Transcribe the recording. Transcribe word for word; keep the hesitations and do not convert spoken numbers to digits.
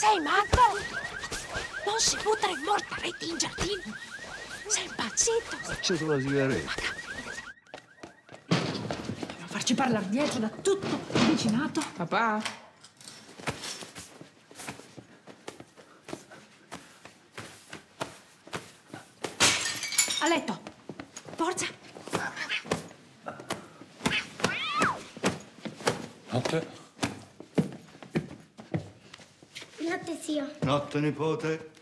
sei matto? Non si butta in mortaretti in giardino. Sei impazzito. Accendo una sigaretta. Non farci parlare dietro da tutto il vicinato. Papà. A letto. Forza. Notte. Notte, zio. Notte, nipote.